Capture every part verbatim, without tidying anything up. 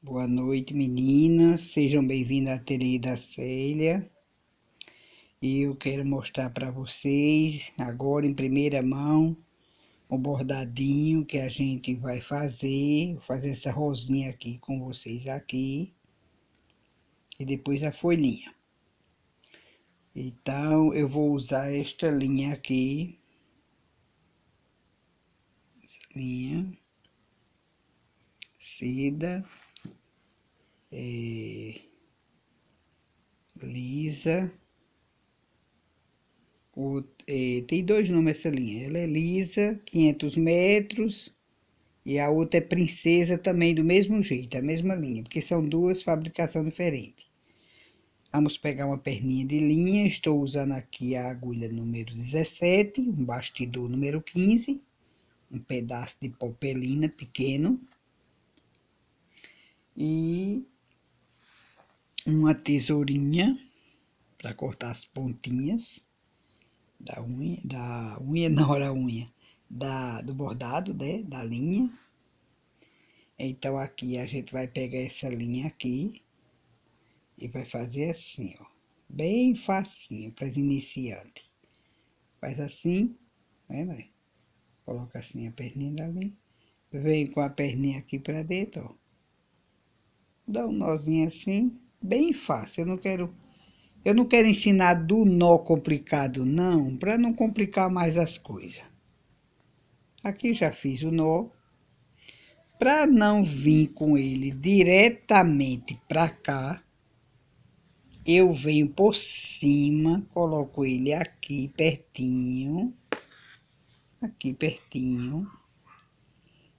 Boa noite, meninas, sejam bem-vindas à Ateliê da Célia. Eu quero mostrar para vocês agora em primeira mão o bordadinho que a gente vai fazer. Vou fazer essa rosinha aqui com vocês aqui e depois a folhinha. Então eu vou usar esta linha aqui, essa linha Seda, É, Lisa, o, é, tem dois nomes essa linha, ela é Lisa, quinhentos metros, e a outra é Princesa também, do mesmo jeito, a mesma linha, porque são duas fabricações diferentes. Vamos pegar uma perninha de linha, estou usando aqui a agulha número dezessete, um bastidor número quinze, um pedaço de popelina pequeno, e uma tesourinha para cortar as pontinhas da unha, da unha não era unha, da, do bordado, né, da linha. Então, aqui a gente vai pegar essa linha aqui e vai fazer assim, ó, bem facinho para os iniciantes. Faz assim, né, né? Coloca assim a perninha da linha, vem com a perninha aqui para dentro, ó. Dá um nozinho assim, bem fácil. Eu não quero, eu não quero ensinar do nó complicado, não, para não complicar mais as coisas. Aqui já fiz o nó. Para não vir com ele diretamente para cá, eu venho por cima, coloco ele aqui pertinho, aqui pertinho,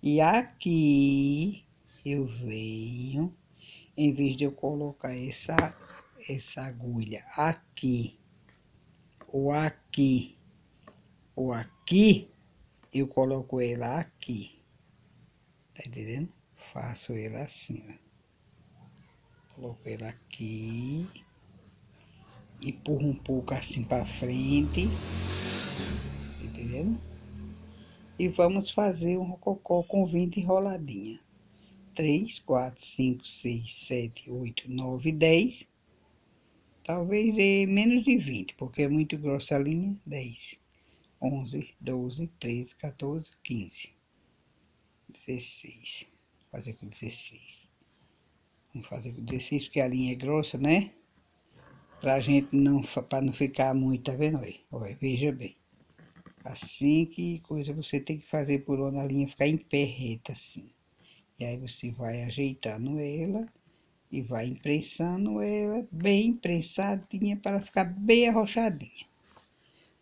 e aqui eu venho. Em vez de eu colocar essa, essa agulha aqui, ou aqui, ou aqui, eu coloco ela aqui. Tá entendendo? Faço ela assim, ó. Coloco ela aqui, empurro um pouco assim pra frente, tá entendendo? E vamos fazer um rococó com vinte enroladinhas. três, quatro, cinco, seis, sete, oito, nove, dez. Talvez dê menos de vinte, porque é muito grossa a linha. dez, onze, doze, treze, quatorze, quinze, dezesseis. Vou fazer com dezesseis. Vamos fazer com dezesseis, porque a linha é grossa, né? Pra gente não, pra não ficar muito, tá vendo aí? Olha, veja bem. Assim que coisa, você tem que fazer por onde a linha ficar em pé reta, assim. E aí você vai ajeitando ela e vai imprensando ela bem imprensadinha para ela ficar bem arrochadinha.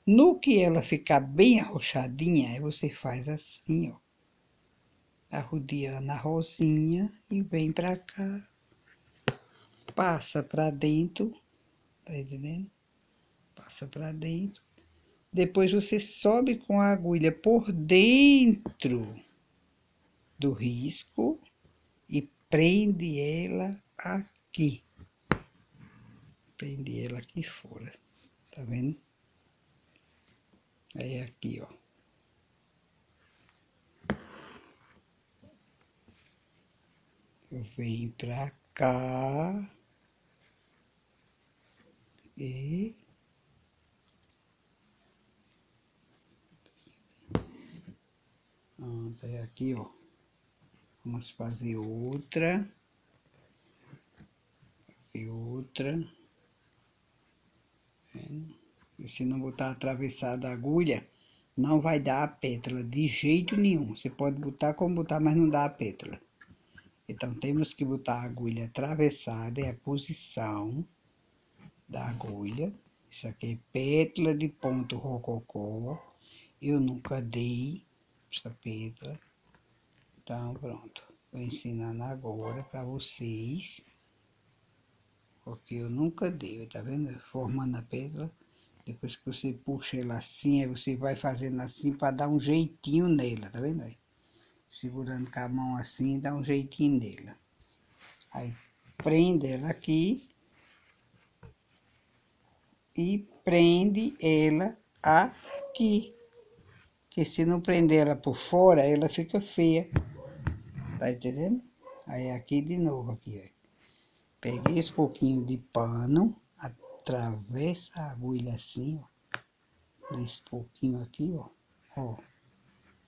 No que ela ficar bem arrochadinha, aí você faz assim, ó. Arrodeando a rosinha e vem pra cá. Passa pra dentro, tá entendendo? Passa pra dentro. Depois você sobe com a agulha por dentro do risco e prende ela aqui. Prende ela aqui fora, tá vendo? Aí aqui, ó. Eu venho pra cá e pronto, aí aqui, ó. Vamos fazer outra, fazer outra, e se não botar atravessada a agulha, não vai dar a pétala de jeito nenhum. Você pode botar como botar, mas não dá a pétala. Então, temos que botar a agulha atravessada, é a posição da agulha. Isso aqui é pétala de ponto rococó, eu nunca dei essa pétala. Então, pronto, vou ensinando agora para vocês, porque eu nunca dei, tá vendo? Formando a pétala, depois que você puxa ela assim, aí você vai fazendo assim para dar um jeitinho nela, tá vendo aí? Segurando com a mão assim, dá um jeitinho nela. Aí, prende ela aqui e prende ela aqui, porque se não prender ela por fora, ela fica feia. Tá entendendo? Aí aqui de novo, aqui, ó. Peguei esse pouquinho de pano, atravessa a agulha assim, ó. Nesse pouquinho aqui, ó. Ó.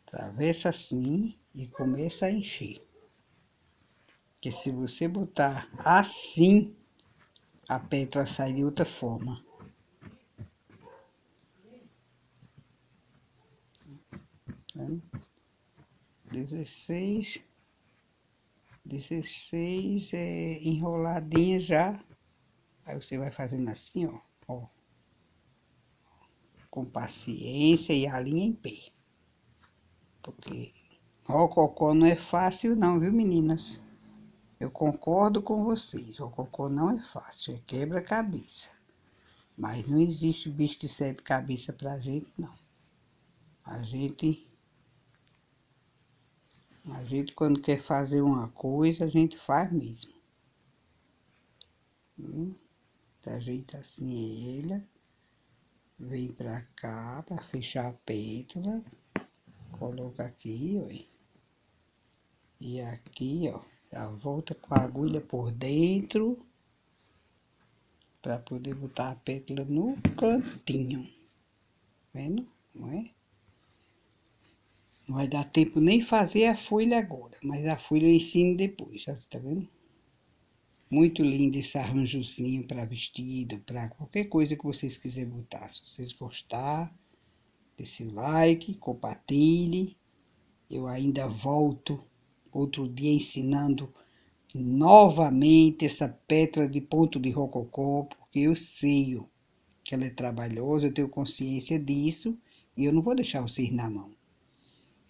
Atravessa assim e começa a encher. Porque se você botar assim, a pétala sai de outra forma. dezesseis, dezesseis é enroladinha já. Aí você vai fazendo assim, ó, ó. Com paciência e a linha em pé. Porque rococó não é fácil não, viu, meninas? Eu concordo com vocês, rococó não é fácil, é quebra-cabeça. Mas não existe bicho de sete cabeças pra gente, não. A gente... A gente, quando quer fazer uma coisa, a gente faz mesmo. Hum? Ajeita assim ela. Vem pra cá, pra fechar a pétala. Coloca aqui, ó. E aqui, ó. Já volta com a agulha por dentro. Pra poder botar a pétala no cantinho. Vendo? Não é? Não vai dar tempo nem fazer a folha agora, mas a folha eu ensino depois, tá vendo? Muito lindo esse arranjozinho para vestido, para qualquer coisa que vocês quiserem botar. Se vocês gostarem, deixe o like, compartilhe. Eu ainda volto outro dia ensinando novamente essa pétala de ponto de rococó, porque eu sei que ela é trabalhosa, eu tenho consciência disso e eu não vou deixar vocês na mão.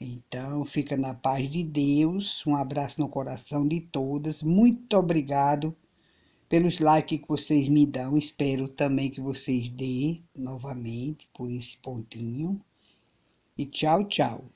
Então, fica na paz de Deus, um abraço no coração de todas, muito obrigado pelos likes que vocês me dão, espero também que vocês dêem novamente por esse pontinho, e tchau, tchau.